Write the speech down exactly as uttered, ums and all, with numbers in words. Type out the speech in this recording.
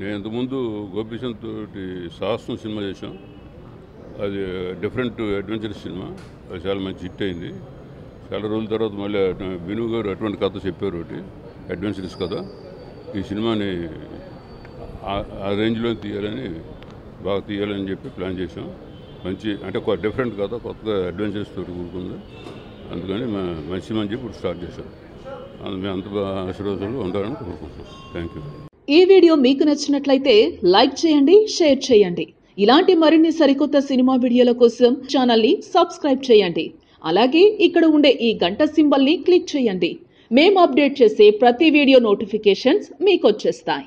నేను ఇంతకుముందు గోపీచంద్ తోటి సాహసం సినిమా చేశాం. అది డిఫరెంట్ అడ్వెంచరస్ సినిమా, అది చాలా మంచి హిట్ అయింది. చాలా రోజుల తర్వాత మళ్ళీ విను గారు అటువంటి కథ చెప్పారు, ఒకటి అడ్వెంచరస్ కథ. ఈ సినిమాని ఆ రేంజ్లో తీయాలని, బాగా తీయాలని చెప్పి ప్లాన్ చేసాం. మంచి అంటే డిఫరెంట్ కథ, కొత్తగా అడ్వెంచరస్ తోటి కూడుకుంది. అందుకని మా మంచి మంచి ఇప్పుడు స్టార్ట్ చేశాం. మేము అంత ఆశీర్వాదాలు ఉండాలని కోరుకుంటున్నాం. Thank you. ఈ వీడియో మీకు నచ్చినట్లయితే లైక్ చేయండి, షేర్ చేయండి. ఇలాంటి మరిన్ని సరికొత్త సినిమా వీడియోల కోసం ఛానల్ని సబ్స్క్రైబ్ చేయండి. అలాగే ఇక్కడ ఉండే ఈ గంట సింబల్ని క్లిక్ చేయండి. మేము అప్డేట్ చేసే ప్రతి వీడియో నోటిఫికేషన్స్ మీకు వచ్చేస్తాయి.